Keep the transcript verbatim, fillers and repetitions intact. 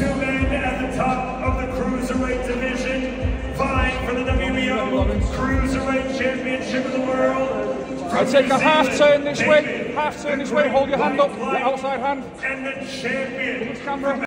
Two men at the top of the Cruiserweight division, vying for the W B O Cruiserweight Championship of the World. I take a half turn this way, half turn this way, hold your hand up, the outside hand. And the champion.